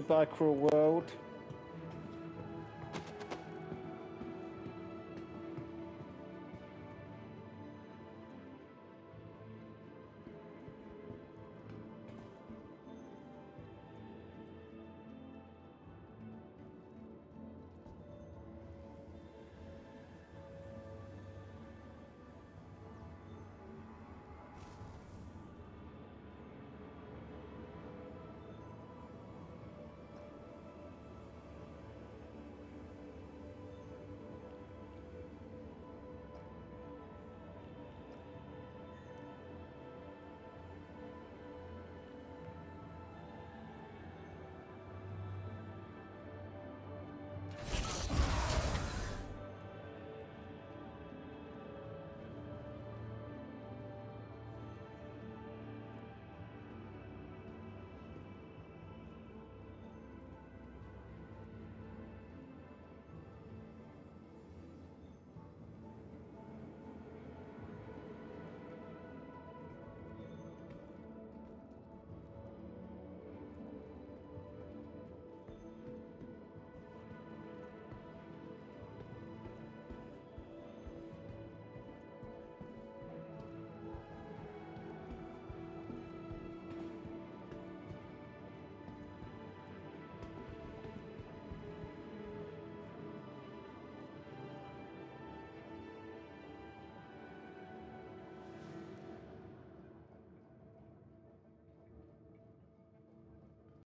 Goodbye, cruel world.